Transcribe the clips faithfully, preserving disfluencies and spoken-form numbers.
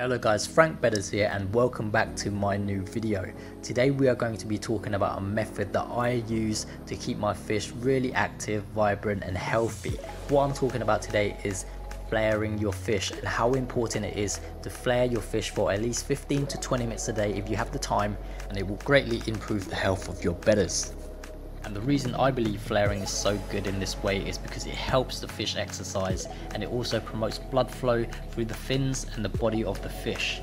Hello guys, Frank Bettas here and welcome back to my new video. Today we are going to be talking about a method that I use to keep my fish really active, vibrant and healthy. What I'm talking about today is flaring your fish and how important it is to flare your fish for at least fifteen to twenty minutes a day if you have the time, and it will greatly improve the health of your bettas. And the reason I believe flaring is so good in this way is because it helps the fish exercise and it also promotes blood flow through the fins and the body of the fish.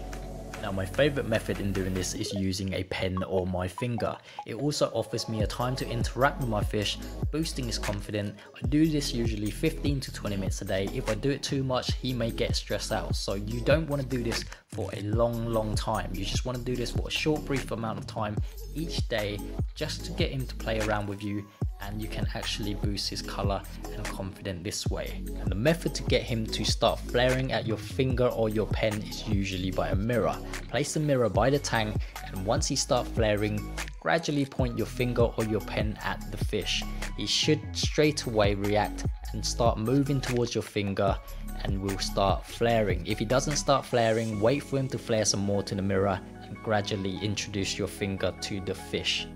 Now my favourite method in doing this is using a pen or my finger. It also offers me a time to interact with my fish, boosting his confidence. I do this usually fifteen to twenty minutes a day. If I do it too much, he may get stressed out. So you don't want to do this for a long, long time. You just want to do this for a short, brief amount of time each day just to get him to play around with you, and you can actually boost his colour and confidence this way. And the method to get him to start flaring at your finger or your pen is usually by a mirror. Place the mirror by the tank, and once he starts flaring, gradually point your finger or your pen at the fish. He should straight away react and start moving towards your finger and will start flaring. If he doesn't start flaring, wait for him to flare some more to the mirror and gradually introduce your finger to the fish.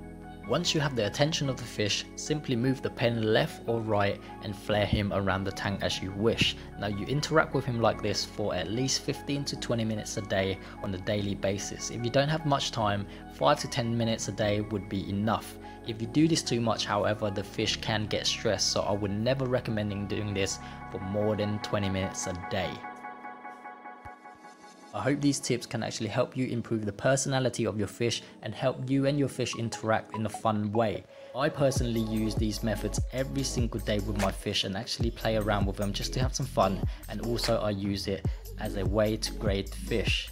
Once you have the attention of the fish, simply move the pen left or right and flare him around the tank as you wish. Now you interact with him like this for at least fifteen to twenty minutes a day on a daily basis. If you don't have much time, five to ten minutes a day would be enough. If you do this too much, however, the fish can get stressed, so I would never recommend doing this for more than twenty minutes a day. I hope these tips can actually help you improve the personality of your fish and help you and your fish interact in a fun way. I personally use these methods every single day with my fish and actually play around with them just to have some fun, and also I use it as a way to grade fish.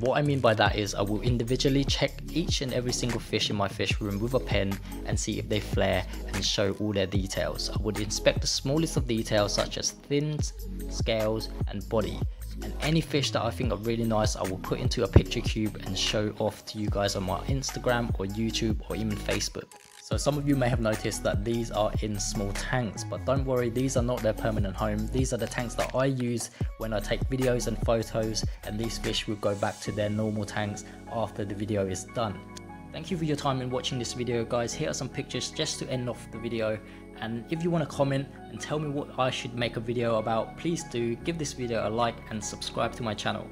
What I mean by that is I will individually check each and every single fish in my fish room with a pen and see if they flare and show all their details. I would inspect the smallest of details such as fins, scales and body. And any fish that I think are really nice, I will put into a picture cube and show off to you guys on my Instagram or YouTube or even Facebook. So some of you may have noticed that these are in small tanks, but don't worry, these are not their permanent home. These are the tanks that I use when I take videos and photos, and these fish will go back to their normal tanks after the video is done. Thank you for your time in watching this video guys. Here are some pictures just to end off the video, and if you want to comment and tell me what I should make a video about, please do give this video a like and subscribe to my channel.